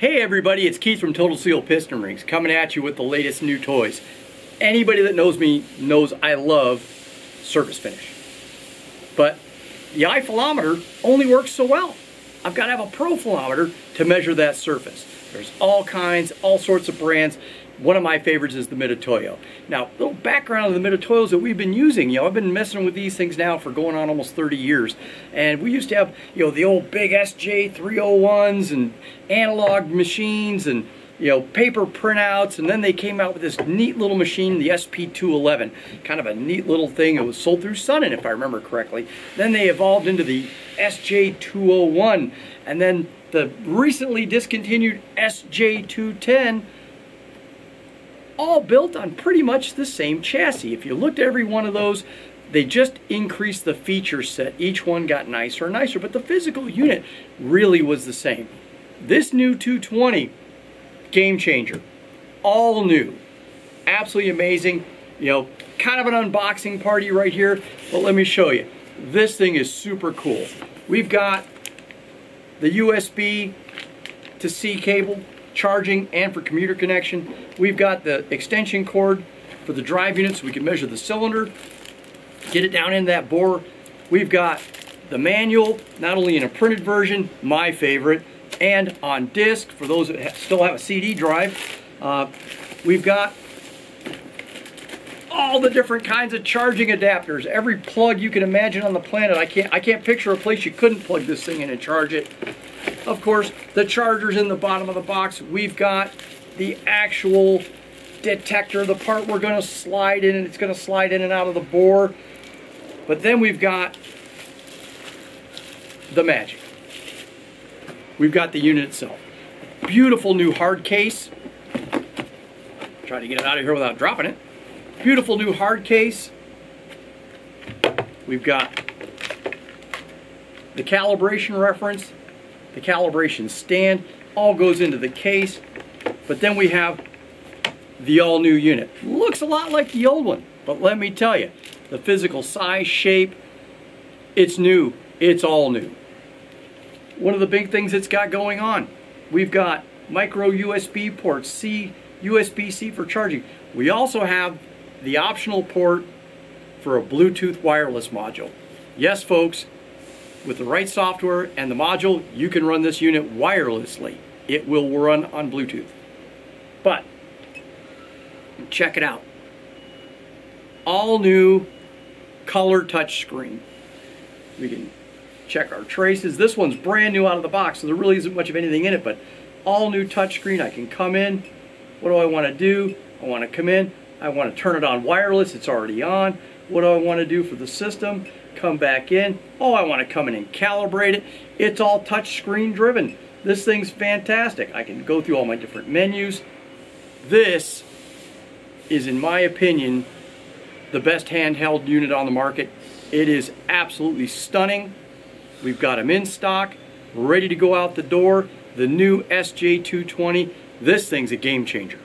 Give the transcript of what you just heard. Hey everybody, it's Keith from Total Seal Piston Rings coming at you with the latest new toys. Anybody that knows me knows I love surface finish. But the iFilometer only works so well. I've got to have a profilometer to measure that surface. There's all kinds, all sorts of brands. One of my favorites is the Mitutoyo. Now, a little background of the Mitutoyos that we've been using. You know, I've been messing with these things now for going on almost 30 years. And we used to have, you know, the old big SJ201s and analog machines and, you know, paper printouts. And then they came out with this neat little machine, the SP211. Kind of a neat little thing. It was sold through Sunnen, if I remember correctly. Then they evolved into the SJ201. And then the recently discontinued SJ210. All built on pretty much the same chassis. If you looked at every one of those, they just increased the feature set. Each one got nicer and nicer, but the physical unit really was the same. This new 220, game changer. All new. Absolutely amazing. You know, kind of an unboxing party right here, but let me show you. This thing is super cool. We've got the USB to C cable, charging and for commuter connection. We've got the extension cord for the drive unit so we can measure the cylinder, get it down in that bore. We've got the manual, not only in a printed version, my favorite, and on disc for those that still have a CD drive. We've got all the different kinds of charging adapters, every plug you can imagine on the planet. I can't picture a place you couldn't plug this thing in and charge it. Of course, the charger's in the bottom of the box. We've got the actual detector, the part we're going to slide in, and it's going to slide in and out of the bore. But then we've got the magic. We've got the unit itself. Beautiful new hard case. Try to get it out of here without dropping it. Beautiful new hard case. We've got the calibration reference. The calibration stand, all goes into the case, but then we have the all-new unit. Looks a lot like the old one, but let me tell you, the physical size, shape, it's new, it's all new. One of the big things it's got going on, we've got micro USB ports, USB-C for charging. We also have the optional port for a Bluetooth wireless module. Yes, folks. With the right software and the module, you can run this unit wirelessly. It will run on Bluetooth. But, check it out. All new color touchscreen. We can check our traces. This one's brand new out of the box, so there really isn't much of anything in it, but all new touchscreen. I can come in. What do I want to do? I want to come in. I want to turn it on wireless. It's already on. What do I want to do for the system? Come back in. Oh, I want to come in and calibrate it. It's all touch screen driven. This thing's fantastic. I can go through all my different menus. This is, in my opinion, the best handheld unit on the market. It is absolutely stunning. We've got them in stock, ready to go out the door. The new SJ220. This thing's a game changer.